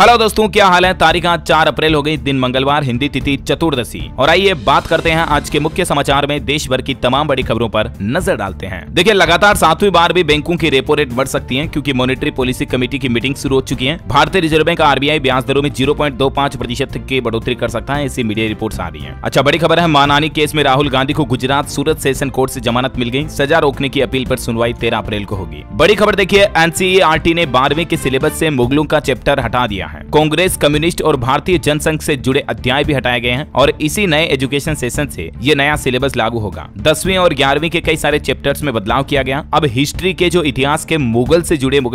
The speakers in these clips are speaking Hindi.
हेलो दोस्तों, क्या हाल है। तारीख आज 4 अप्रैल हो गई, दिन मंगलवार, हिंदी तिथि चतुर्दशी। और आइए बात करते हैं आज के मुख्य समाचार में। देश भर की तमाम बड़ी खबरों पर नजर डालते हैं। देखिए, लगातार 7वीं बार भी बैंकों की रेपो रेट बढ़ सकती है क्योंकि मॉनेटरी पॉलिसी कमेटी की मीटिंग शुरू हो चुकी है। भारतीय रिजर्व बैंक आरबीआई ब्याज दरों में 0.25% की बढ़ोतरी कर सकता है, ऐसी मीडिया रिपोर्ट आ रही है। अच्छा, बड़ी खबर है, मानहानि केस में राहुल गांधी को गुजरात सूरत सेशन कोर्ट से जमानत मिल गई। सजा रोकने की अपील पर सुनवाई 13 अप्रैल को होगी। बड़ी खबर देखिए, एनसीईआरटी ने 12वीं के सिलेबस से मुगलों का चैप्टर हटा दिया है। कांग्रेस, कम्युनिस्ट और भारतीय जनसंघ से जुड़े अध्याय भी हटाए गए हैं और इसी नए एजुकेशन सेशन से ये नया सिलेबस लागू होगा। 10वीं और 11वीं के कई सारे चैप्टर्स में बदलाव किया गया। अब हिस्ट्री के जो इतिहास के मुगल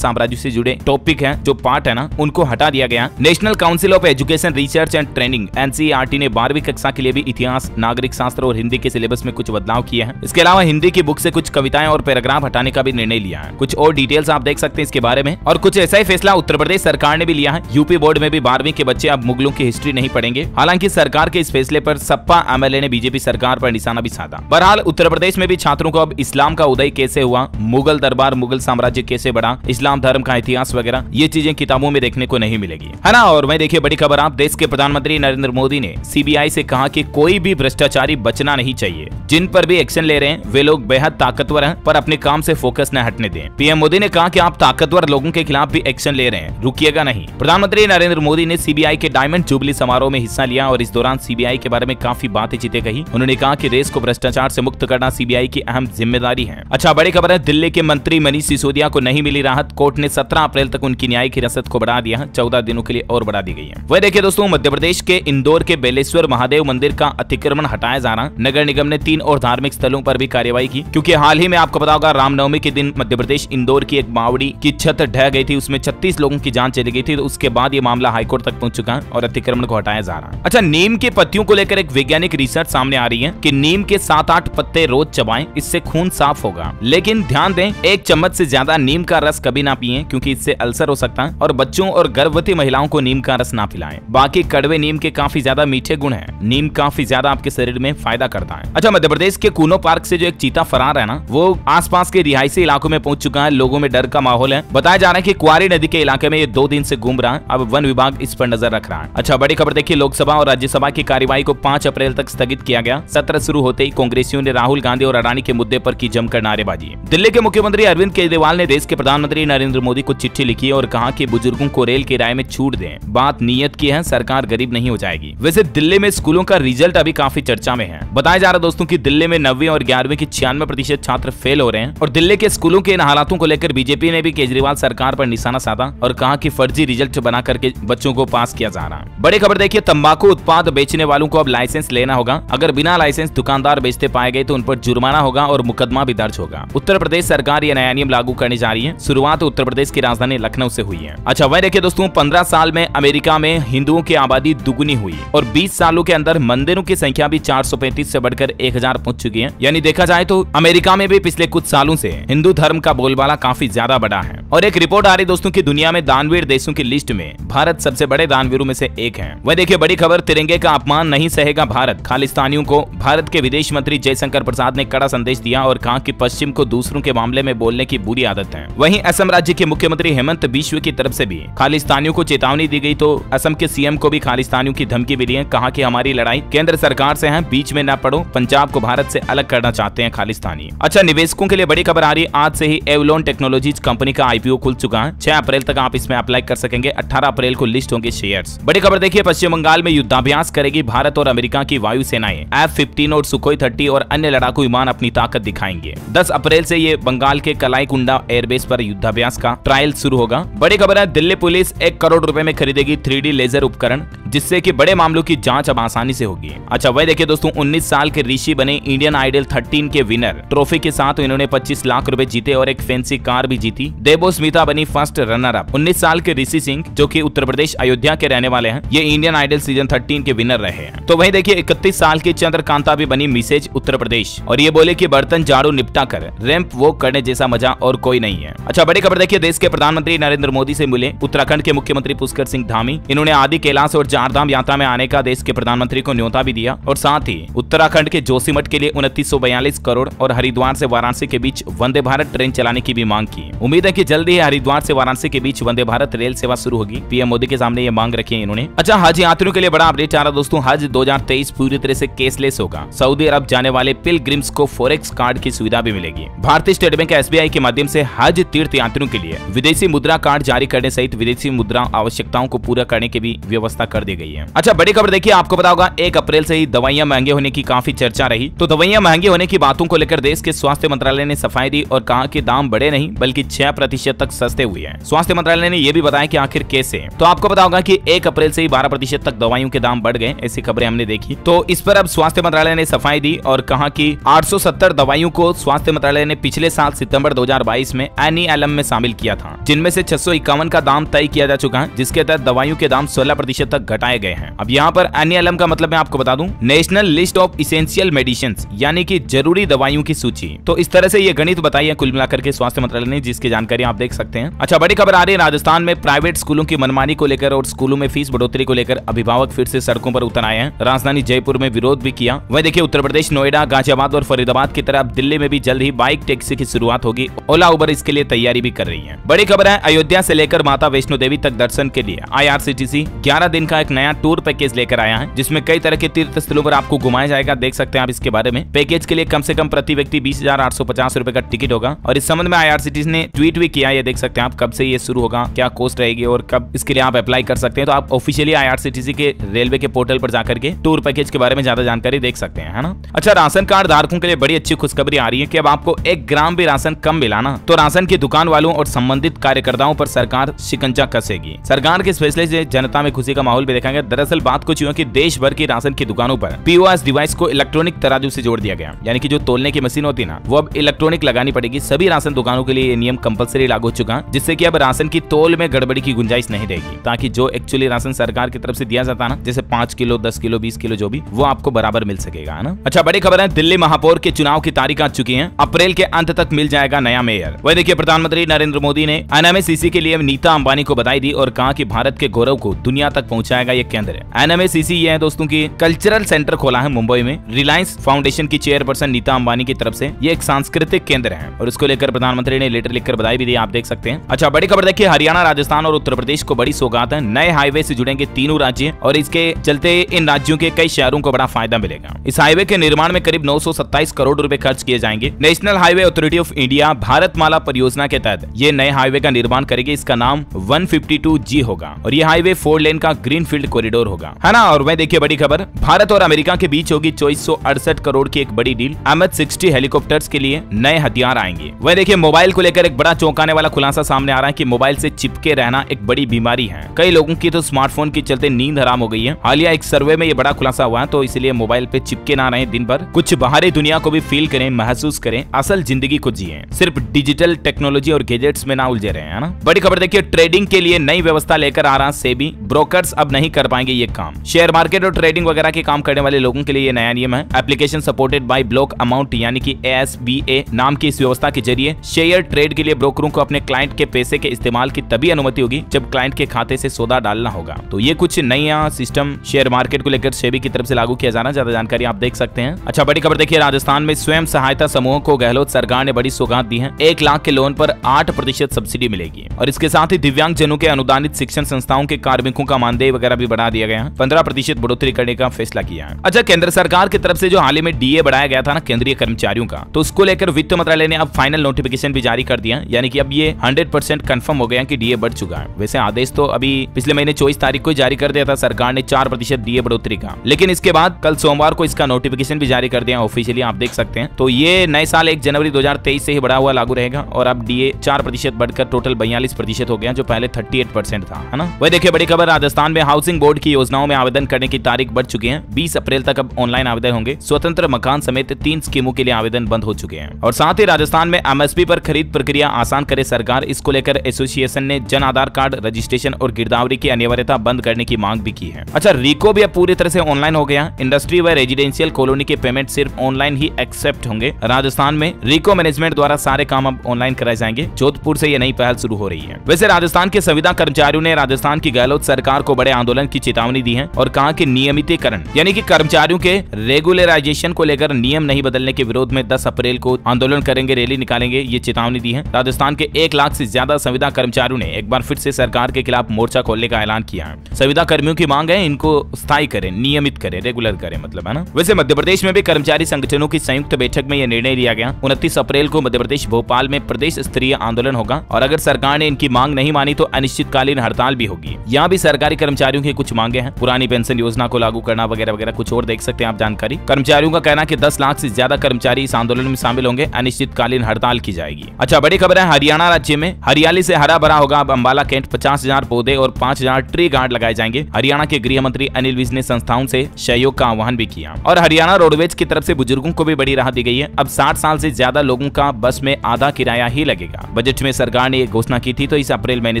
साम्राज्य से जुड़े टॉपिक है, जो पार्ट है ना, उनको हटा दिया गया। National council of education research and training NCERT ने 12वीं कक्षा के लिए भी इतिहास, नागरिक शास्त्र और हिंदी के सिलेबस में कुछ बदलाव किए हैं। इसके अलावा हिंदी की बुक से कुछ कविताएं और पैराग्राफ हटाने का भी निर्णय लिया है। कुछ और डिटेल्स आप देख सकते हैं इसके बारे में। और कुछ ऐसा ही फैसला उत्तर प्रदेश सरकार ने भी लिया है। यूपी बोर्ड में भी 12वीं के बच्चे अब मुगलों की हिस्ट्री नहीं पढ़ेंगे। हालांकि सरकार के इस फैसले पर सपा एमएलए ने बीजेपी सरकार पर निशाना भी साधा। बहरहाल उत्तर प्रदेश में भी छात्रों को अब इस्लाम का उदय कैसे हुआ, मुगल दरबार, मुगल साम्राज्य कैसे बढ़ा, इस्लाम धर्म का इतिहास वगैरह, ये चीजें किताबों में देखने को नहीं मिलेगी, है ना। और मैं देखिए बड़ी खबर, आप देश के प्रधानमंत्री नरेंद्र मोदी ने सीबीआई से कहा कि कोई भी भ्रष्टाचारी बचना नहीं चाहिए। जिन पर भी एक्शन ले रहे हैं वे लोग बेहद ताकतवर हैं, पर अपने काम से फोकस न हटने दें। पीएम मोदी ने कहा कि आप ताकतवर लोगों के खिलाफ भी एक्शन ले रहे हैं, रुकिएगा नहीं। प्रधानमंत्री नरेंद्र मोदी ने सीबीआई के डायमंड जुबली समारोह में हिस्सा लिया और इस दौरान सीबीआई के बारे में काफी बातें चीतें कही। उन्होंने कहा कि देश को भ्रष्टाचार से मुक्त करना सीबीआई की अहम जिम्मेदारी है। अच्छा, बड़ी खबर है, दिल्ली के मंत्री मनीष सिसोदिया को नहीं मिली राहत। कोर्ट ने 17 अप्रैल तक उनकी न्यायिक हिरासत को बढ़ा दिया, 14 दिनों के लिए और बढ़ा दी गई है। वह देखिए दोस्तों, मध्य प्रदेश के इंदौर के बेलेश्वर महादेव मंदिर का अतिक्रमण हटाया जा रहा। नगर निगम ने 3 और धार्मिक स्थलों पर भी कार्रवाई की क्योंकि हाल ही में आपको पता होगा रामनवमी के दिन मध्य प्रदेश इंदौर की एक मावड़ी की छत ढह गई थी, उसमें 36 लोगों की जान चली गई थी। उसके बाद ये मामला हाईकोर्ट तक पहुंच चुका है और अतिक्रमण को हटाया जा रहा है। अच्छा, नीम के पत्तियों को लेकर एक वैज्ञानिक रिसर्च सामने आ रही है कि नीम के 7-8 पत्ते रोज चबाएं, इससे खून साफ होगा। लेकिन ध्यान दें, 1 चम्मच से ज्यादा नीम का रस कभी ना पिएं क्योंकि इससे अल्सर हो सकता है। और बच्चों और गर्भवती महिलाओं को नीम का रस ना पिलाएं। बाकी कड़वे नीम के काफी ज्यादा मीठे गुण है। नीम काफी ज्यादा आपके शरीर में फायदा करता है। अच्छा, मध्य प्रदेश के कूनो पार्क से जो एक चीता फरार है ना, वो आसपास के रिहायशी इलाकों में पहुंच चुका है। लोगों में डर का माहौल है। बताया जा रहा है कि क्वारी नदी के इलाके में ये 2 दिन से घूम रहा है। अब वन विभाग इस पर नजर रख रहा है। अच्छा, बड़ी खबर देखिए, लोकसभा और राज्यसभा की कार्यवाही को 5 अप्रैल तक स्थगित किया गया। सत्र शुरू होते ही कांग्रेसियों ने राहुल गांधी और अडानी के मुद्दे पर की जमकर नारेबाजी। दिल्ली के मुख्यमंत्री अरविंद केजरीवाल ने देश के प्रधानमंत्री नरेंद्र मोदी को चिट्ठी लिखी और कहा कि बुजुर्गों को रेल किराए में छूट दें। बात नीयत की है, सरकार गरीब नहीं हो जाएगी। वैसे दिल्ली में स्कूलों का रिजल्ट अभी काफी चर्चा में है। बताया जा रहा है दोस्तों की दिल्ली में 9वीं और 11वीं के 96% छात्र फेल हो रहे हैं। और दिल्ली के स्कूलों के इन हालातों को लेकर बीजेपी ने भी केजरीवाल सरकार पर निशाना साधा और कहा कि फर्जी रिजल्ट बना करके बच्चों को पास किया जा रहा है। बड़ी खबर देखिए, तंबाकू उत्पाद बेचने वालों को अब लाइसेंस लेना होगा। अगर बिना लाइसेंस दुकानदार बेचते पाए गए तो उन पर जुर्माना होगा और मुकदमा भी दर्ज होगा। उत्तर प्रदेश सरकार ये नया नियम लागू करने जा रही है। शुरुआत उत्तर प्रदेश की राजधानी लखनऊ से हुई है। अच्छा, वही देखिए दोस्तों, 15 साल में अमेरिका में हिंदुओं की आबादी दुगुनी हुई और 20 सालों के अंदर मंदिरों की संख्या भी 435 से बढ़कर 1000 पहुंच चुकी है। यानी देखा जाए तो अमेरिका में भी पिछले कुछ सालों से हिंदू धर्म का बोलबाला काफी ज्यादा बढ़ा है। और एक रिपोर्ट आ रही दोस्तों की दुनिया में दानवीर देशों की लिस्ट में भारत सबसे बड़े दानवीरों में से एक है। वह देखिए बड़ी खबर, तिरंगे का अपमान नहीं सहेगा भारत। खालिस्तानियों को भारत के विदेश मंत्री जय शंकर प्रसाद ने कड़ा संदेश दिया और कहा कि पश्चिम को दूसरों के मामले में बोलने की बुरी आदत है। वहीं असम राज्य के मुख्यमंत्री हेमंत बिश्व की तरफ से भी खालिस्तानियों को चेतावनी दी गई तो असम के सीएम को भी खालिस्तानियों की धमकी मिली है। कहा कि हमारी लड़ाई केंद्र सरकार से है, बीच में न पड़ो। पंजाब को भारत से अलग करना चाहते हैं खालिस्तानी। अच्छा, निवेशकों के लिए बड़ी खबर आ रही, आज से ही एवलोन टेक्नोलॉजी कंपनी का आईपीओ खुल चुका है। 6 अप्रैल तक आप इसमें अप्लाई कर सकेंगे। 18 अप्रैल को लिस्ट होंगे शेयर्स। बड़ी खबर देखिए, पश्चिम बंगाल में युद्धाभ्यास करेगी भारत और अमेरिका की वायु सेनाएं। F-15 और सुखोई 30 और अन्य लड़ाकू विमान अपनी ताकत दिखाएंगे। 10 अप्रैल से ये बंगाल के कलाईकुंडा एयरबेस पर युद्धाभ्यास का ट्रायल शुरू होगा। बड़ी खबर है, दिल्ली पुलिस 1 करोड़ रुपए में खरीदेगी 3D लेजर उपकरण, जिससे कि बड़े मामलों की जांच अब आसानी से होगी। अच्छा, वही देखिए दोस्तों, 19 साल के ऋषि बने इंडियन आइडल 13 के विनर। ट्रॉफी के साथ इन्होंने 25 लाख रुपए जीते और एक फैंसी कार भी जीती। देवो स्मिता बनी फर्स्ट रनर अप। 19 साल के ऋषि सिंह, जो कि उत्तर प्रदेश अयोध्या के रहने वाले हैं, ये इंडियन आइडल सीजन 13 के विनर रहे हैं। तो वहीं देखिए, 31 साल की चंद्रकांता भी बनी मिसेज उत्तर प्रदेश और ये बोले कि बर्तन झाड़ू निपटा कर रैंप वॉक करने जैसा मजा और कोई नहीं है। अच्छा, बड़ी खबर देखिए, देश के प्रधानमंत्री नरेंद्र मोदी से मिले उत्तराखंड के मुख्यमंत्री पुष्कर सिंह धामी। इन्होंने आदि कैलाश और चार धाम यात्रा में आने का देश के प्रधानमंत्री को न्योता भी दिया और साथ ही उत्तराखंड के जोशीमठ के लिए 2942 करोड़ और हरिद्वार से वाराणसी के बीच वंदे भारत ट्रेन चलाने की भी मांग की। उम्मीद है कि जल्द ही हरिद्वार से वाराणसी के बीच वंदे भारत रेल सेवा शुरू होगी। पीएम मोदी के सामने ये मांग रखी है इन्होंने। अच्छा, हज यात्रियों के लिए बड़ा अपडेट आ रहा दोस्तों। हज 2023 पूरी तरह से केशलेस होगा। सऊदी अरब जाने वाले पिलग्रिम्स को फोरेक्स कार्ड की सुविधा भी मिलेगी। भारतीय स्टेट बैंक एसबीआई के माध्यम से हज तीर्थ यात्रियों के लिए विदेशी मुद्रा कार्ड जारी करने सहित विदेशी मुद्रा आवश्यकताओं को पूरा करने की भी व्यवस्था कर दी गई है। अच्छा, बड़ी खबर देखिए, आपको पता होगा 1 अप्रैल से ही दवाइयां महंगे होने की काफी चर्चा रही। तो दवाइयां महंगी होने की बातों को लेकर देश के स्वास्थ्य मंत्रालय ने सफाई दी और कहा कि दाम बढ़े नहीं बल्कि 6% तक सस्ते हुए हैं। स्वास्थ्य मंत्रालय ने यह भी बताया कि आखिर कैसे। तो आपको पता होगा कि 1 अप्रैल से ही 12% तक दवाइयों के दाम बढ़ गए, ऐसी खबरें हमने देखी। तो इस पर अब स्वास्थ्य मंत्रालय ने सफाई दी और कहा कि 870 दवाइयों को स्वास्थ्य मंत्रालय ने पिछले साल सितंबर 2022 में एनएलएम में शामिल किया था, जिनमें से 651 का दाम तय किया जा चुका है, जिसके तहत दवाइयों के दाम 16% तक घटाए गए हैं। अब यहाँ पर एनएलएम का मतलब मैं आपको बता दूं, national list of essential medicines, यानी कि जरूरी दवाइयों की सूची। तो इस तरह से ये गणित बताई है कुल मिलाकर के स्वास्थ्य मंत्रालय ने, जिसकी जानकारी आप देख सकते हैं। अच्छा, बड़ी खबर आ रही है राजस्थान में प्राइवेट स्कूलों की मनमानी को लेकर और स्कूलों में फीस बढ़ोतरी को लेकर अभिभावक फिर से सड़कों पर उतर आए हैं। राजधानी जयपुर में विरोध भी किया। वहीं देखिए, उत्तर प्रदेश, नोएडा, गाजियाबाद और फरीदाबाद की तरह दिल्ली में भी जल्द ही बाइक टैक्सी की शुरुआत होगी। ओला उबर इसके लिए तैयारी भी कर रही है। बड़ी खबर है, अयोध्या से लेकर माता वैष्णो देवी तक दर्शन के लिए आईआरसीटीसी 11 दिन का एक नया टूर पैकेज लेकर आया है, जिसमें कई तरह के तीर्थ स्थलों पर आपको घुमाया जाएगा। देख सकते हैं आप इसके बारे में। पैकेज के लिए कम से कम प्रति व्यक्ति 20,850 रुपए का टिकट होगा और इस संबंध में आईआरसीटीसी ने ट्वीट भी किया। ये देख सकते हैं आप कब से ये शुरू होगा, क्या कोस्ट रहेगी और कब इसके लिए आप अप्लाई कर सकते हैं। तो आप ऑफिशियली आईआरसीटीसी के रेलवे के पोर्टल पर जाकर के टूर पैकेज के बारे में ज्यादा जानकारी देख सकते हैं, है ना। अच्छा, राशन कार्ड धारकों के लिए बड़ी अच्छी खुशखबरी आ रही है कि अब आपको 1 ग्राम भी राशन कम मिला ना तो राशन की दुकान वालों और संबंधित कार्यकर्ताओं पर सरकार शिकंजा कसेगी। सरकार के इस फैसले से जनता में खुशी का माहौल भी देखा गया। दरअसल बात कुछ यूं कि देश भर की राशन की दुकानों पर पीओएस डिवाइस को इलेक्ट्रॉनिक तराजू से जोड़ दिया गया, यानी कि जो तोलने की मशीन होती ना वो अब इलेक्ट्रॉनिक लगानी पड़ेगी। सभी राशन दुकानों के लिए ये नियम कंपलसरी लागू हो चुका, जिससे कि अब राशन की तोल में गड़बड़ी की गुंजाइश नहीं रहेगी, ताकि जो एक्चुअली राशन सरकार की तरफ से दिया जाता ना, जैसे 5 किलो, 10 किलो, 20 किलो, जो भी, वो आपको बराबर मिल सकेगा, है ना। अच्छा, बड़ी खबर है, दिल्ली महापौर के चुनाव की तारीख आ चुकी है। अप्रैल के अंत तक मिल जाएगा नया मेयर। वही देखिए, प्रधानमंत्री नरेंद्र मोदी ने एनएमएसीसी के लिए नीता अंबानी को बधाई दी और कहा कि भारत के गौरव को दुनिया तक पहुंचाएगा ये केंद्र है। एनएमएसीसी ये है दोस्तों की कल्चरल सेंटर खोला है मुंबई में। रिलायंस फाउंडेशन की चेयरपर्सन नीता अंबानी की तरफ से ये एक सांस्कृतिक केंद्र है और इसको लेकर प्रधानमंत्री ने लेटर लिखकर बधाई भी दी, आप देख सकते हैं। अच्छा, बड़ी खबर देखिए, हरियाणा, राजस्थान और उत्तर प्रदेश को बड़ी सौगात है। नए हाईवे से जुड़ेंगे तीनों राज्य और इसके चलते इन राज्यों के कई शहरों को बड़ा फायदा मिलेगा। इस हाईवे के निर्माण में करीब 927 करोड़ रूपए खर्च किए जाएंगे। National highway authority of India Bharat Mala परियोजना के तहत ये नए हाईवे का निर्माण करेगी। इसका नाम 152G होगा और ये हाईवे 4 लेन का ग्रीनफील्ड कॉरिडोर होगा, है ना। और वह देखिए, बड़ी खबर, भारत और अमेरिका के बीच होगी 2468 करोड़ की एक बड़ी डील। MH-60 हेलीकॉप्टर्स के लिए नए हथियार आएंगे। वह देखिए, मोबाइल को लेकर एक बड़ा चौंकाने वाला खुलासा सामने आ रहा है कि मोबाइल से चिपके रहना एक बड़ी बीमारी है। कई लोगों की तो स्मार्टफोन के चलते नींद हराम हो गई है। हालिया एक सर्वे में ये बड़ा खुलासा हुआ है, तो इसलिए मोबाइल पे चिपके ना रहें, दिन भर कुछ बाहरी दुनिया को भी फील करें, महसूस करें, असल जिंदगी को जिएं, सिर्फ डिजिटल टेक्नोलॉजी और गैजेट्स में ना उलझे रहे, है ना। बड़ी खबर देखिए, ट्रेडिंग के लिए नई व्यवस्था लेकर आ रहा सेबी। ब्रोकर्स अब नहीं कर पाएंगे ये काम। शेयर मार्केट और ट्रेडिंग वगैरह के काम करने वाले लोगों के लिए ये नया नियम है। Application supported by block amount यानी कि ASBA नाम की इस व्यवस्था के जरिए शेयर ट्रेड के लिए ब्रोकरों को अपने क्लाइंट के पैसे के इस्तेमाल की तभी अनुमति होगी जब क्लाइंट के खाते से सौदा डालना होगा। तो ये कुछ नया सिस्टम शेयर मार्केट को लेकर सेबी की तरफ से लागू किया जा रहा है। ज्यादा जानकारी आप देख सकते हैं। अच्छा, बड़ी खबर देखिए, राजस्थान में स्वयं सहायता समूह को गहलोत सरकार ने बड़ी सौगात दी है। 1 लाख के लोन पर 8% सब्सिडी मिलेगी और इसके साथ ही दिव्यांग जनों के अनुदानित शिक्षण संस्थाओं के कार्मिकों का मानदेय वगैरह भी बढ़ा दिया गया है। 15% बढ़ोतरी करने का फैसला किया है। अच्छा, केंद्र सरकार की तरफ से जो हाल ही में DA बढ़ाया गया था ना, केंद्रीय कर्मचारियों का, तो उसको लेकर वित्त मंत्रालय ने अब फाइनल नोटिफिकेशन भी जारी कर दिया, यानी कि अब ये 100% कंफर्म हो गया कि DA बढ़ चुका है। वैसे आदेश तो अभी पिछले महीने 24 तारीख को जारी कर दिया था सरकार ने 4% DA बढ़ोतरी का, लेकिन इसके बाद कल सोमवार को इसका नोटिफिकेशन भी जारी कर दिया ऑफिशियली, आप देख सकते हैं। तो ये नए साल 1 जनवरी 2023 से ही बढ़ा हुआ लागू रहेगा और अब DA 4% बढ़कर टोटल 42% हो गया, जो पहले 38% था, है ना। वही देखिए, बड़ी खबर, राजस्थान में हाउसिंग बोर्ड की योजनाओं में आवेदन करने की तारीख बढ़ चुकी है। 20 अप्रैल तक अब ऑनलाइन आवेदन होंगे। स्वतंत्र मकान समेत 3 स्कीमों के लिए आवेदन बंद हो चुके हैं और साथ ही राजस्थान में MSP पर खरीद प्रक्रिया आसान करे सरकार, इसको लेकर एसोसिएशन ने जन आधार कार्ड रजिस्ट्रेशन और गिरदावरी की अनिवार्यता बंद करने की मांग भी की है। अच्छा, रिको भी अब पूरी तरह से ऑनलाइन हो गया। इंडस्ट्री व रेजिडेंशियल कॉलोनी के पेमेंट सिर्फ ऑनलाइन ही एक्सेप्ट होंगे। राजस्थान में रिको मैनेजमेंट द्वारा सारे काम अब ऑनलाइन कराए जाएंगे। जोधपुर से ये नई पहल शुरू हो रही है। वैसे राजस्थान के संविदा कर्मचारियों ने राजस्थान की गहलोत सरकार को बड़े आंदोलन की चेतावनी दी है और कहा कि नियमितीकरण यानी कि कर्मचारियों के रेगुलराइजेशन को लेकर नियम नहीं बदलने के विरोध में 10 अप्रैल को आंदोलन करेंगे, रैली निकालेंगे, ये चेतावनी दी है। राजस्थान के 1 लाख से ज्यादा संविदा कर्मचारियों ने एक बार फिर से सरकार के खिलाफ मोर्चा खोलने का ऐलान किया है। संविदा कर्मियों की मांग है इनको स्थायी करें, नियमित करें, रेगुलर करें, मतलब है ना। वैसे मध्य प्रदेश में भी कर्मचारी संगठनों की संयुक्त बैठक में यह निर्णय लिया गया। 29 अप्रैल को मध्य प्रदेश भोपाल में प्रदेश स्तरीय आंदोलन होगा और अगर सरकार ने इनकी मांग नहीं मानी तो अनिश्चितकालीन हड़ताल भी होगी। यहाँ भी सरकारी कर्मचारियों की कुछ मांगे हैं, पुरानी पेंशन योजना को लागू करना वगैरह वगैरह, कुछ और देख सकते हैं आप जानकारी। कर्मचारियों का कहना कि 10 लाख से ज्यादा कर्मचारी इस आंदोलन में शामिल होंगे, अनिश्चितकालीन हड़ताल की जाएगी। अच्छा, बड़ी खबर है हरियाणा राज्य में, हरियाली से हरा भरा होगा अब अम्बाला कैंट। 50,000 पौधे और 5,000 ट्री गार्ड लगाए जाएंगे। हरियाणा के गृह मंत्री अनिल विज ने संस्थाओं से सहयोग का आह्वान भी किया और हरियाणा रोडवेज की तरफ से बुजुर्गों को भी बड़ी राहत दी गई है। अब 60 साल से ज्यादा लोगों का बस में आधा किराया ही लगेगा। बजट में सरकार ने ये घोषणा की थी तो इस अप्रैल महीने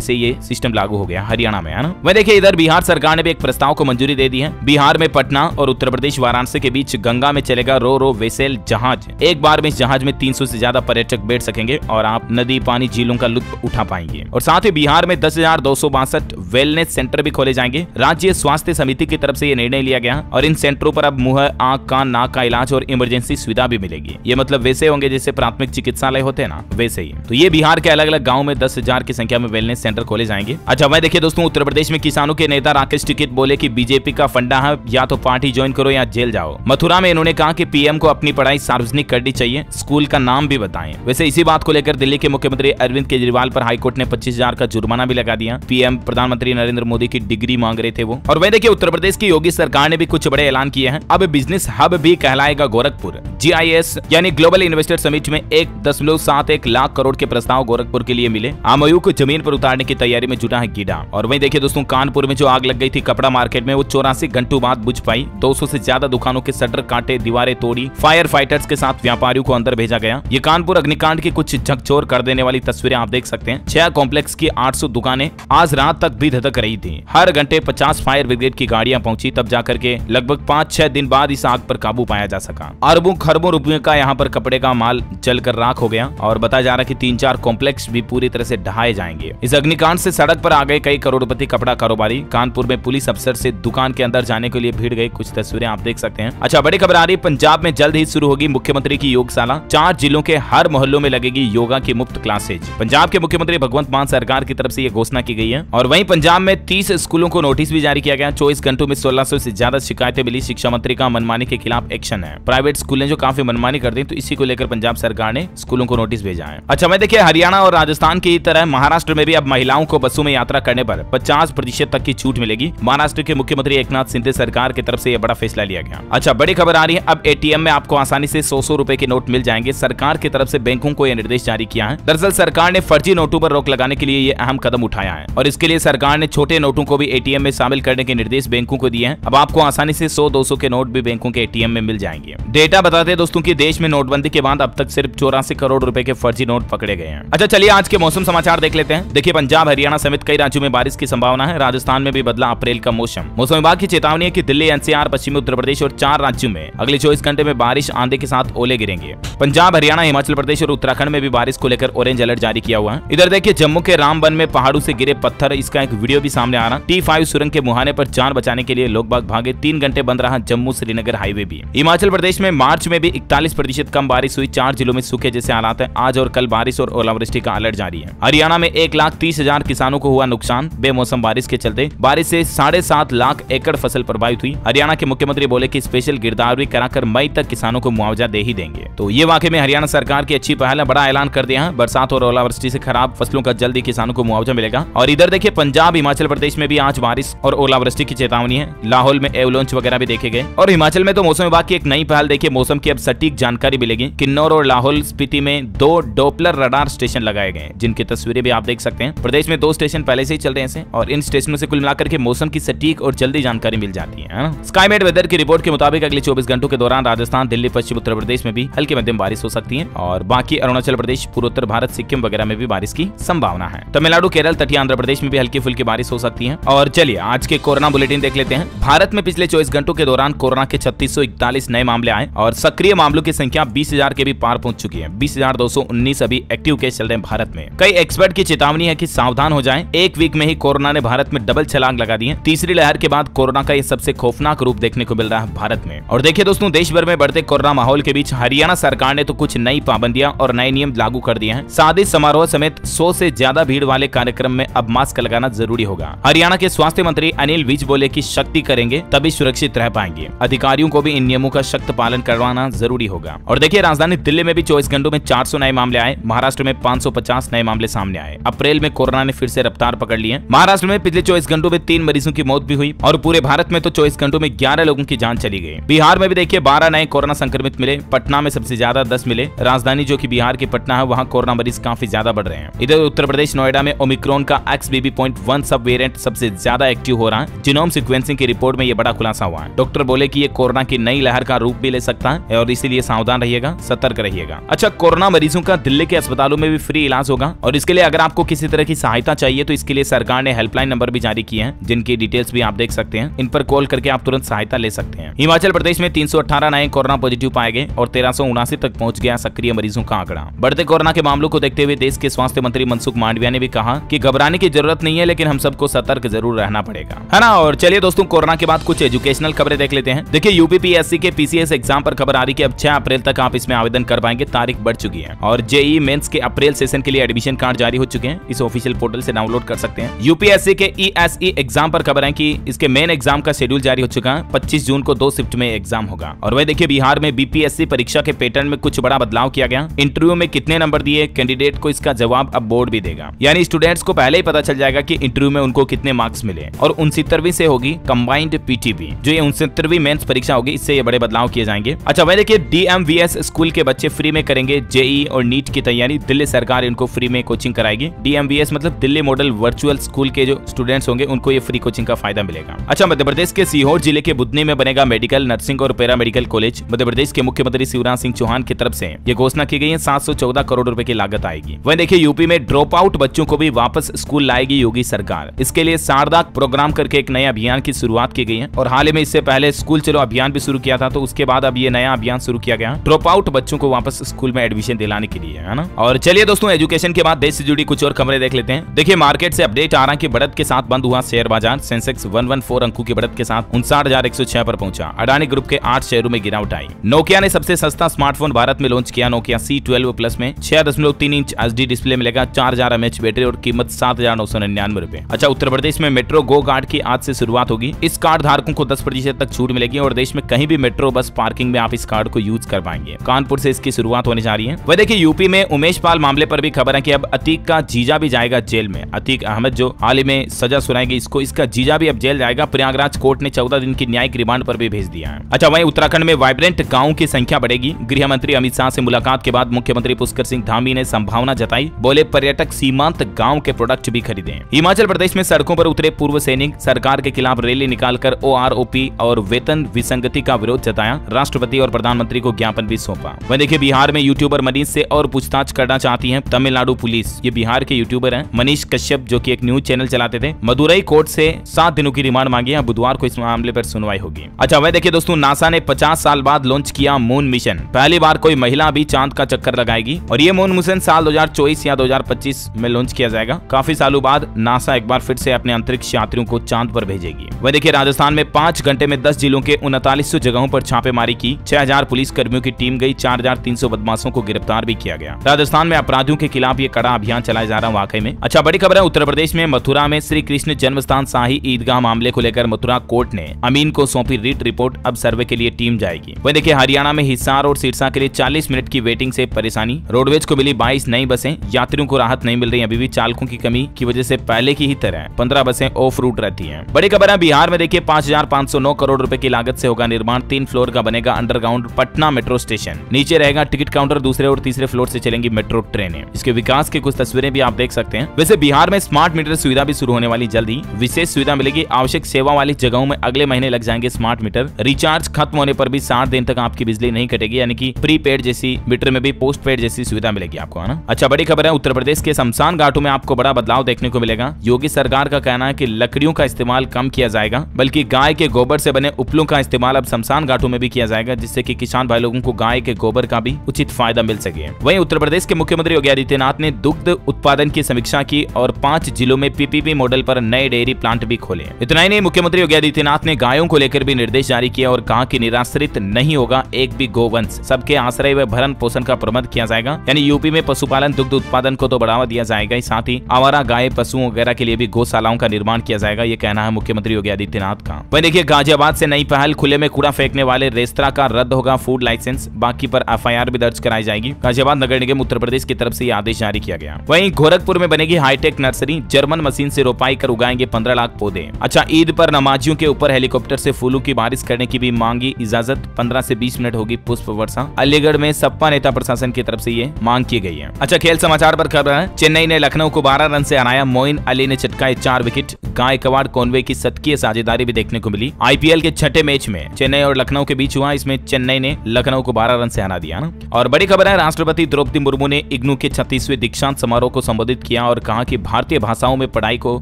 से ये सिस्टम लागू हो गया हरियाणा में, है ना। वह देखिए इधर बिहार सरकार ने भी एक प्रस्ताव को मंजूरी दे दी है। बिहार में पटना और उत्तर प्रदेश वाराणसी के बीच गंगा में चलेगा रो रो वेसेल जहाज। एक बार में इस जहाज में 300 से ज्यादा पर्यटक बैठ सकेंगे और आप नदी पानी झीलों का लुत्फ उठा पाएंगे। और साथ ही बिहार में 10,262 वेलनेस सेंटर भी खोले जाएंगे। राज्य स्वास्थ्य समिति की तरफ से ये निर्णय लिया गया और इन सेंटरों पर अब मुंह, आंख, कान, नाक का इलाज और इमरजेंसी सुविधा भी मिलेगी। ये मतलब वैसे होंगे जैसे प्राथमिक चिकित्सालय होते हैं ना, वैसे ही। तो ये बिहार के अलग अलग गाँव में 10,000 की संख्या में वेलनेस सेंटर खोले जाएंगे। अच्छा भाई देखिए दोस्तों, उत्तर प्रदेश में किसानों के नेता राकेश टिकैत बोले की बीजेपी का फंडा है, या तो पार्टी ज्वाइन करो या जेल जाओ। मथुरा में इन्होंने कहा की पीएम को अपनी पढ़ाई सार्वजनिक करनी चाहिए, स्कूल का नाम भी बताएं। वैसे इसी बात को लेकर दिल्ली के मुख्यमंत्री अरविंद केजरीवाल पर हाईकोर्ट ने 25,000 का जुर्माना भी लगा दिया। पीएम प्रधानमंत्री नरेंद्र मोदी की डिग्री मांग रहे थे वो। और वह देखिए उत्तर प्रदेश की योगी सरकार ने भी कुछ बड़े ऐलान किए हैं। अब बिजनेस हब भी कहलाएगा गोरखपुर। GIS यानी ग्लोबल इन्वेस्टर समिट में 1.71 लाख करोड़ के प्रस्ताव गोरखपुर के लिए मिले। आमयू को जमीन पर उतारने की तैयारी में जुटा है गीडा। और वही देखिए दोस्तों, कानपुर में जो आग लग गई थी कपड़ा मार्केट में, वो 84 घंटों बाद बुझ पाई। 200 से ज्यादा दुकानों के शटर काटे, दीवारें तोड़ी, फायर फाइटर्स के साथ व्यापारियों को अंदर भेजा गया। ये कानपुर अग्निकांड की कुछ झकझोर कर देने वाली तस्वीरें आप देख सकते हैं। 6 कॉम्प्लेक्स की 800 दुकानें आज रात तक भी धधक रही थी। हर घंटे 50 फायर ब्रिगेड की गाड़ियां पहुंची, तब जाकर के लगभग 5-6 दिन बाद इस आग पर काबू पाया जा सका। अरबों खरबों रुपये का यहाँ पर कपड़े का माल जलकर राख हो गया और बताया जा रहा है कि 3-4 कॉम्प्लेक्स भी पूरी तरह से ढहाए जाएंगे। इस अग्निकांड से सड़क पर आ गए कई करोड़पति कपड़ा कारोबारी। कानपुर में पुलिस अफसर से दुकान के अंदर जाने के लिए भीड़ गई, कुछ तस्वीरें आप देख सकते हैं। अच्छा, बड़ी खबर आ रही, पंजाब में जल्द ही शुरू होगी मुख्यमंत्री की योगशाला। 4 जिलों के हर मोहल्लों में लगेगी योगा की मुफ्त क्लासेज। पंजाब के मुख्यमंत्री भगवंत मान सरकार की तरफ से यह घोषणा की गई है। और वहीं पंजाब में 30 स्कूलों को नोटिस भी जारी किया गया। 24 घंटों में 1600 से ज्यादा शिकायतें मिली। शिक्षा मंत्री का मनमानी के खिलाफ एक्शन है। प्राइवेट स्कूलें जो काफी मनमानी करती है, तो इसी को लेकर पंजाब सरकार ने स्कूलों को नोटिस भेजा है। अच्छा मैं देखिए, हरियाणा और राजस्थान की तरह महाराष्ट्र में भी अब महिलाओं को बसों में यात्रा करने पर 50% तक की छूट मिलेगी। महाराष्ट्र के मुख्यमंत्री एकनाथ शिंदे सरकार की तरफ से यह बड़ा फैसला लिया गया। अच्छा, बड़ी खबर आ रही है, अब ATM में आपको आसानी से 100-100 रुपए के नोट मिल जाएंगे। सरकार की तरफ से बैंकों को यह निर्देश जारी किया है। दरअसल सरकार ने फर्जी नोटों पर रोक लगाने के लिए ये अहम कदम उठाया है और इसके लिए सरकार ने छोटे नोटों को भी ATM में शामिल करने के निर्देश बैंकों को दिए हैं। अब आपको आसानी से 100-200 के नोट भी बैंकों के ATM में मिल जाएंगे। डेटा बताते हैं दोस्तों कि देश में नोटबंदी के बाद अब तक सिर्फ 84 करोड़ रुपए के फर्जी नोट पकड़े गए हैं। अच्छा चलिए आज के मौसम समाचार देख लेते हैं। देखिए पंजाब, हरियाणा समेत कई राज्यों में बारिश की संभावना है। राजस्थान में भी बदला अप्रैल का मौसम। मौसम विभाग की चेतावनी है कि दिल्ली, NCR, पश्चिमी उत्तर प्रदेश और 4 राज्यों में अगले 24 घंटे में बारिश, आंधी के साथ ओले गिरेंगे। पंजाब, हरियाणा, हिमाचल प्रदेश और उत्तराखंड में भी बारिश को लेकर ऑरेंज अलर्ट जारी किया हुआ है। इधर देखिए जम्मू के रामबन में पहाड़ों से गिरे पत्थर, इसका एक वीडियो भी सामने आ रहा। T5 सुरंग के मुहाने पर जान बचाने के लिए लोग बाग भागे। 3 घंटे बंद रहा जम्मू श्रीनगर हाईवे भी। हिमाचल प्रदेश में मार्च में भी 41% कम बारिश हुई। 4 जिलों में सूखे जैसे हालात है। आज और कल बारिश और ओलावृष्टि का अलर्ट जारी है। हरियाणा में 1,30,000 किसानों को हुआ नुकसान बेमौसम बारिश के चलते। बारिश से 7.5 लाख एकड़ फसल प्रभावित हुई। हरियाणा के मुख्यमंत्री बोले की स्पेशल गिरदावरी कराकर मई तक किसानों को मुआवजा दे ही देंगे। तो ये वाकई में हरियाणा सरकार की अच्छी पहल है, बड़ा ऐलान कर दिया है। बरसात और ओलावृष्टि से खराब फसलों का जल्द ही किसानों को मुआवजा मिलेगा। और इधर देखिए पंजाब, हिमाचल प्रदेश में भी आज बारिश और ओलावृष्टि की चेतावनी है। लाहौल में एवलोन वगैरह भी देखे गए। और हिमाचल में तो मौसम विभाग की एक नई पहल, देखिए मौसम की अब सटीक जानकारी मिलेगी। किन्नौर और लाहौल स्पीति में 2 डॉपलर रडार स्टेशन लगाए गए, जिनकी तस्वीरें भी आप देख सकते हैं। प्रदेश में 2 स्टेशन पहले से ही चल रहे हैं और इन स्टेशनों से कुल मिलाकर के मौसम की सटीक और जल्दी जानकारी मिल जाती है। स्काईमेट वेदर की रिपोर्ट के मुताबिक अगले 24 घंटों के दौरान राजस्थान, दिल्ली, पश्चिम उत्तर प्रदेश में भी हल्की मध्यम बारिश हो सकती है और बाकी अरुणाचल प्रदेश, पूर्वोत्तर भारत, सिक्किम वगैरह में भी बारिश की संभावना है। तमिलनाडु, केरल, तटीय आंध्र प्रदेश में भी हल्की फुल्की बारिश हो सकती है। और चलिए आज के कोरोना बुलेटिन देख लेते हैं। भारत में पिछले 24 घंटों के दौरान कोरोना के 3641 नए मामले आए और सक्रिय मामलों की संख्या 20,000 के भी पार पहुंच चुकी है। 20,219 अभी एक्टिव केस चल रहे हैं भारत में। कई एक्सपर्ट की चेतावनी है कि सावधान हो जाएं। एक वीक में ही कोरोना ने भारत में डबल छलांग लगा दी है। तीसरी लहर के बाद कोरोना का यह सबसे खौफनाक रूप देखने को मिल रहा है भारत में। और देखिये दोस्तों, देश भर में बढ़ते कोरोना माहौल के बीच हरियाणा सरकार ने तो कुछ नई पाबंदियां और नए नियम लागू कर दिए हैं। शादी समारोह समेत 100 से ज्यादा भीड़ वाले कार्यक्रम में अब मास्क लगाना जरूरी होगा। हरियाणा के स्वास्थ्य मंत्री अनिल विज बोले कि सख्ती करेंगे तभी सुरक्षित रह पाएंगे, अधिकारियों को भी इन नियमों का सख्त पालन करवाना जरूरी होगा। और देखिए, राजधानी दिल्ली में भी 24 घंटों में 400 नए मामले आए, महाराष्ट्र में 550 नए मामले सामने आए। अप्रैल में कोरोना ने फिर से रफ्तार पकड़ ली है। महाराष्ट्र में पिछले 24 घंटों में 3 मरीजों की मौत भी हुई और पूरे भारत में तो 24 घंटों में 11 लोगों की जान चली गई। बिहार में भी देखिए 12 नए कोरोना संक्रमित मिले, पटना में सबसे ज्यादा 10 मिले। राजधानी जो की बिहार की पटना है, वहाँ कोरोना मरीज काफी ज्यादा बढ़ रहे हैं। इधर उत्तर प्रदेश नोएडा में ओमिक्रॉन का XBB.1 सब वेरिएंट सबसे ज्यादा एक्टिव हो रहा है। जीनोम सीक्वेंसिंग की रिपोर्ट में ये बड़ा खुलासा हुआ है। डॉक्टर बोले कि ये कोरोना की नई लहर का रूप भी ले सकता है और इसीलिए सावधान रहिएगा, सतर्क रहिएगा। अच्छा, कोरोना मरीजों का दिल्ली के अस्पतालों में भी फ्री इलाज होगा और इसके लिए अगर आपको किसी तरह की सहायता चाहिए तो इसके लिए सरकार ने हेल्पलाइन नंबर भी जारी किए हैं, जिनकी डिटेल्स भी आप देख सकते हैं। इन पर कॉल करके आप तुरंत सहायता ले सकते हैं। हिमाचल प्रदेश में 318 नए कोरोना पॉजिटिव पाए गए और 1379 तक पहुँच गया सक्रिय मरीजों का आंकड़ा। बढ़ते कोरोना के मामलों को देखते हुए देश के स्वास्थ्य मंत्री मनसुख मांडविया ने भी कहा कि घबराने की जरूरत नहीं है, लेकिन हम सबको सतर्क जरूर रहना पड़ेगा, है ना। और चलिए दोस्तों, कोरोना के बाद कुछ एजुकेशनल खबरें देख लेते हैं। देखिए, यूपीपीएससी के पीसीएस एग्जाम पर खबर आ रही है कि अब 6 अप्रैल तक आप इसमें आवेदन कर पाएंगे, तारीख बढ़ चुकी है। और जेईई मेंस के अप्रैल सेशन के लिए एडमिशन कार्ड जारी हो चुके हैं, इस ऑफिशियल पोर्टल से डाउनलोड कर सकते हैं। यूपीएससी के ईएसई एग्जाम पर खबर है कि इसके मेन एग्जाम का शेड्यूल जारी हो चुका है, 25 जून को 2 शिफ्ट में एग्जाम होगा। और वही देखिए, बिहार में बीपीएससी परीक्षा के पैटर्न में कुछ बड़ा बदलाव किया गया। इंटरव्यू में कितने नंबर दिए, कैंडिडेट को इसका जवाब अब बोर्ड भी देगा, यानी स्टूडेंट्स को पहले ही पता चल जाएगा कि इंटरव्यू में उनको कितने मार्क्स मिले। और 69वीं से होगी कंबाइंड पीटीबी, जो ये 69वीं मेंस परीक्षा होगी, इससे ये बड़े बदलाव किए जाएंगे। अच्छा, वही देखिए, DMVS स्कूल के बच्चे फ्री में करेंगे जेईई और नीट की तैयारी, दिल्ली सरकार इनको फ्री में कोचिंग कराएगी। DMVS मतलब दिल्ली मॉडल वर्चुअल स्कूल के जो स्टूडेंट्स होंगे उनको ये फ्री कोचिंग का फायदा मिलेगा। अच्छा, मध्य प्रदेश के सीहोर जिले के बुधनी में बनेगा मेडिकल, नर्सिंग और para medical college. Madhya Pradesh के मुख्यमंत्री शिवराज सिंह चौहान की तरफ से ये घोषणा की गई है, 714 करोड़ रूपए की लागत आएगी। वही देखिए, यूपी में ड्रॉप आउट बच्चों को भी वापस स्कूल लाएगी योगी सरकार, इसके लिए शारदा प्रोग्राम करके एक नया अभियान की शुरुआत की गई है। और हाल ही में इससे पहले स्कूल चलो अभियान भी शुरू किया था, तो उसके बाद अब ये नया अभियान शुरू किया गया, ड्रॉप आउट बच्चों को वापस स्कूल में एडमिशन दिलाने के लिए, है ना। और चलिए दोस्तों, एजुकेशन के बाद देश से जुड़ी कुछ और खबरें देख लेते हैं। देखिए, मार्केट से अपडेट आ रहा है कि बढ़त के साथ बंद हुआ शेयर बाजार, सेंसेक्स 114 अंकों की बढ़त के साथ 59,106 पर पहुंचा। अडानी ग्रुप के 8 शेयरों में गिरावट आई। नोकिया ने सबसे सस्ता स्मार्टफोन भारत में लॉन्च किया, नोकिया C12 Plus में 6.3 इंच HD डिस्प्ले मिलेगा, 4000 mAh बैटरी और कीमत 7,999 रूपए। अच्छा, उत्तर प्रदेश में मेट्रो गो कार्ड की आज से शुरुआत होगी, इस कार्ड धारकों को 10% तक छूट मिलेगी और देश में कहीं भी मेट्रो बस पार्किंग में आप इस कार्ड को यूज कर पाएंगे। कानपुर से इसकी शुरुआत होने जा रही है। वह देखिए, यूपी में उमेश पाल मामले पर भी खबर है कि अब अतीक का जीजा भी जाएगा जेल में। अतीक अहमद जो हाल ही में सजा सुनाएगी इसको, इसका जीजा भी अब जेल जाएगा। प्रयागराज कोर्ट ने 14 दिन की न्यायिक रिमांड पर भी भेज दिया है। अच्छा, वहीं उत्तराखंड में वाइब्रेंट गाँव की संख्या बढ़ेगी। गृह मंत्री अमित शाह से मुलाकात के बाद मुख्यमंत्री पुष्कर सिंह धामी ने संभावना जताई, बोले पर्यटक सीमांत गाँव के प्रोडक्ट भी खरीदे। हिमाचल प्रदेश में सड़कों पर उतरे पूर्व सैनिक, सरकार के खिलाफ रैली निकालकर OROP और वेतन विसंगति का विरोध जताया, राष्ट्रपति और प्रधानमंत्री को ज्ञापन भी सौंपा। वह देखिए, बिहार में यूट्यूबर मनीष से और पूछताछ करना चाहती है तमिलनाडु पुलिस। ये बिहार के यूट्यूबर हैं मनीष कश्यप, जो कि एक न्यूज चैनल चलाते थे। मदुरई कोर्ट से 7 दिनों की रिमांड मांगी है, बुधवार को इस मामले पर सुनवाई होगी। अच्छा, वह देखिए दोस्तों, नासा ने 50 साल बाद लॉन्च किया मून मिशन, पहली बार कोई महिला भी चांद का चक्कर लगाएगी। और ये मून मिशन साल 2024 या 2025 में लॉन्च किया जाएगा। काफी सालों बाद नासा एक बार फिर से अपने अंतरिक्ष यात्रियों को चांद पर भेजेगी। वह देखिए, राजस्थान में 5 घंटे में 10 जिलों के 3900 जगहों पर छापेमारी की, 6000 पुलिस कर्मियों की टीम गई, 4300 बदमाशों को गिरफ्तार भी किया गया। राजस्थान में अपराधियों के खिलाफ ये कड़ा अभियान चलाया जा रहा है वाकई में। अच्छा, बड़ी खबर है उत्तर प्रदेश में मथुरा में श्री कृष्ण जन्मस्थान शाही ईदगाह मामले को लेकर मथुरा कोर्ट ने अमीन को सौंपी रीट रिपोर्ट, अब सर्वे के लिए टीम जाएगी। वह देखिये, हरियाणा में हिसार और सिरसा के लिए 40 मिनट की वेटिंग से परेशानी, रोडवेज को मिली 22 नई बसें, यात्रियों को राहत नहीं मिल रही, अभी भी चालकों की कमी की वजह से पहले की ही तरह 15 बसें ऑफ रूट रहती हैं। बड़ी खबर है बिहार में देखिए, 5,509 करोड़ रुपए की लागत से होगा निर्माण, 3 फ्लोर का बनेगा अंडरग्राउंड पटना मेट्रो स्टेशन, नीचे रहेगा टिकट काउंटर, दूसरे और तीसरे फ्लोर से चलेंगी मेट्रो ट्रेनें। इसके विकास की कुछ तस्वीरें भी आप देख सकते हैं। वैसे बिहार में स्मार्ट मीटर सुविधा भी शुरू होने वाली जल्द ही, विशेष सुविधा मिलेगी। आवश्यक सेवा वाली जगहों में अगले महीने लग जाएंगे स्मार्ट मीटर, रिचार्ज खत्म होने पर भी 60 दिन तक आपकी बिजली नहीं कटेगी, यानी कि प्रीपेड जैसी मीटर में भी पोस्ट पेड जैसी सुविधा मिलेगी आपको, है ना। अच्छा, बड़ी खबर है उत्तर प्रदेश के शमशान घाटों में आपको बड़ा बदलाव देखने को मिलेगा। योगी सरकार का कहना है कि लकड़ियों का इस्तेमाल कम किया जाएगा, बल्कि गाय के गोबर से बने उपलों का इस्तेमाल अब शमशान घाटों में भी किया जाएगा, जिससे कि किसान भाई लोगों को गाय के गोबर का भी उचित फायदा मिल सके। वहीं उत्तर प्रदेश के मुख्यमंत्री योगी आदित्यनाथ ने दुग्ध उत्पादन की समीक्षा की और 5 जिलों में PPP मॉडल पर नए डेयरी प्लांट भी खोले। इतना ही नहीं, मुख्यमंत्री योगी आदित्यनाथ ने गायों को लेकर भी निर्देश जारी किया और कहा कि निराश्रित नहीं होगा एक भी गोवंश, सबके आश्रय व भरण पोषण का प्रबंध किया जाएगा। यानी यूपी में पशुपालन दुग्ध उत्पादन को तो बढ़ावा दिया जाएगा ही, साथ ही आवास आवारा गाय पशुओं वगैरह के लिए भी गौशालाओं का निर्माण किया जाएगा, ये कहना है मुख्यमंत्री योगी आदित्यनाथ का। वही देखिए गाजियाबाद से नई पहल, खुले में कूड़ा फेंकने वाले रेस्तरा का रद्द होगा फूड लाइसेंस, बाकी पर एफआईआर भी दर्ज कराई जाएगी। गाजियाबाद नगर निगम उत्तर प्रदेश की तरफ से ये आदेश जारी किया गया। वहीं गोरखपुर में बनेगी हाईटेक नर्सरी, जर्मन मशीन से रोपाई कर उगाएंगे 15 लाख पौधे। अच्छा, ईद पर नमाजियों के ऊपर हेलीकॉप्टर से फूलों की बारिश करने की भी मांगी इजाजत, 15 से 20 मिनट होगी पुष्प वर्षा। अलीगढ़ में सपा नेता प्रशासन की तरफ से ये मांग की गई है। अच्छा, खेल समाचार पर खबर है, चेन्नई ने लखनऊ को 12 रन से हराया, मोइन अली ने चटकाए 4 विकेट, गायकवाड़ कॉनवे की शतकीय साझेदारी भी देखने को मिली। आईपीएल के 6ठे मैच में चेन्नई और लखनऊ के बीच हुआ, इसमें चेन्नई ने लखनऊ को 12 रन से हरा दिया ना। और बड़ी खबर है, राष्ट्रपति द्रौपदी मुर्मू ने इग्नू के 36वें दीक्षांत समारोह को संबोधित किया और कहा कि भारतीय भाषाओं में पढ़ाई को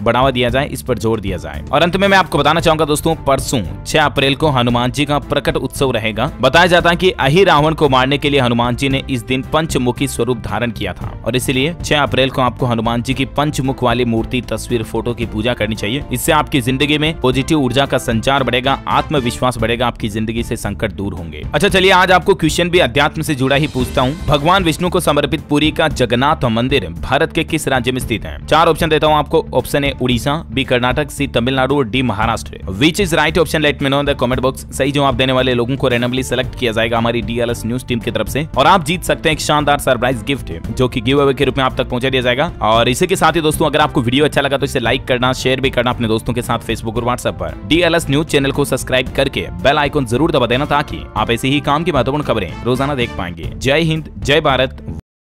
बढ़ावा दिया जाए, इस पर जोर दिया जाए। और अंत में मैं आपको बताना चाहूंगा दोस्तों, परसों 6 अप्रैल को हनुमान जी का प्रकट उत्सव रहेगा। बताया जाता है कि अहि रावण को मारने के लिए हनुमान जी ने इस दिन पंचमुखी स्वरूप धारण किया था और इसीलिए 6 अप्रैल को आपको हनुमान जी की पंचमुख वाली मूर्ति, तस्वीर, फोटो की पूजा करनी चाहिए। इससे आपकी जिंदगी में पॉजिटिव ऊर्जा का संचार बढ़ेगा, आत्मविश्वास बढ़ेगा, आपकी जिंदगी से संकट दूर होंगे। अच्छा चलिए, आज आपको क्वेश्चन भी अध्यात्म से जुड़ा ही पूछता हूँ। भगवान विष्णु को समर्पित पुरी का जगन्नाथ मंदिर भारत के किस राज्य में स्थित है? 4 ऑप्शन देता हूँ आपको। Option A Orissa, B Karnataka, C Tamil Nadu और D Maharashtra. Which is right option, let me know in the comment box. सही जवाब देने वाले लोगों को रैंडमली सेलेक्ट किया जाएगा हमारी डीएलएस न्यूज टीम की तरफ से और आप जीत सकते हैं एक शानदार सरप्राइज गिफ्ट जो कि गिव अवे के रूप में आप तक पहुंचा दिया जाएगा। और इसी के साथ ही दोस्तों, अगर आपको वीडियो अच्छा लगा तो इसे लाइक करना, शेयर भी करना अपने दोस्तों के साथ फेसबुक और व्हाट्सएप पर। डीएलएस न्यूज चैनल को सब्सक्राइब करके बेल आइकॉन जरूर दबा देना ताकि आप ऐसे ही काम की महत्वपूर्ण खबरें रोजाना देख पाएंगे। जय हिंद, जय भारत,